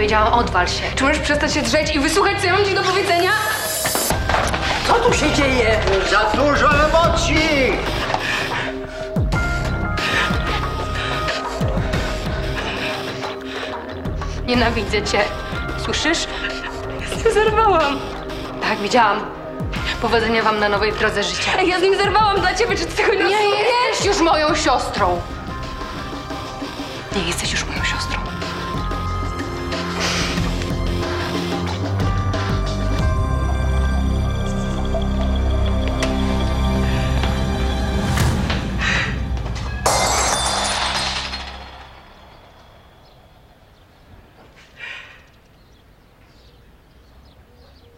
powiedziałam, odwal się. Czy możesz przestać się drzeć i wysłuchać, co ja mam ci do powiedzenia? Co tu się dzieje? Za dużo emocji! Nienawidzę cię. Słyszysz? Ja z nim zerwałam. Tak, widziałam. Powodzenia wam na nowej drodze życia. Ja z nim zerwałam dla ciebie, czy ty tego nie rozumiesz? Nie jesteś już moją siostrą. Nie jesteś już moją siostrą.